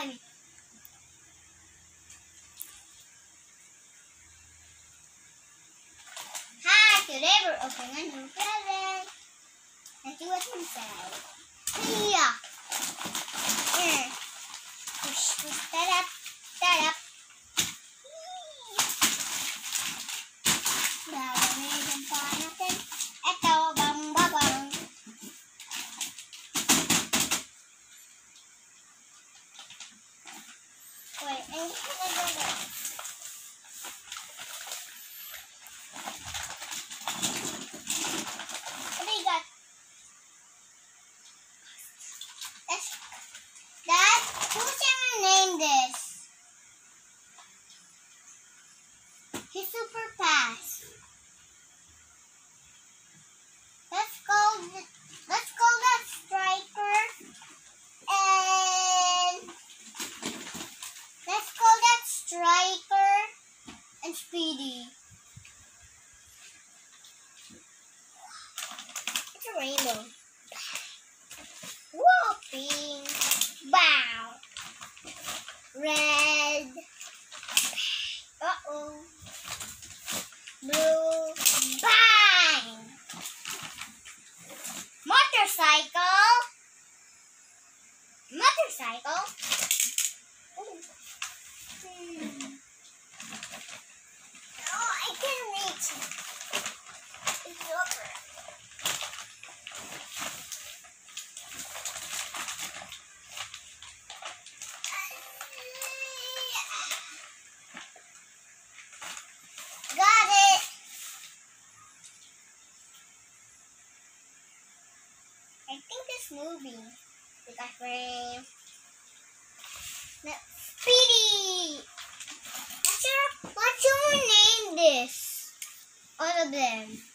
ani. Hi, today we're opening a new present. Let's see what's inside. Hiya! Push, push, ta-da, ta-da. This. His super pass. Let's call that striker, and let's call that striker and Speedy. It's a rainbow. Whooping. Wow. Red. Uh-oh. Blue. Bang! Motorcycle. Motorcycle. Ooh. Oh, I can reach it. It's over. I think this movie we got frame. No, Speedy! What should we name this? All of them.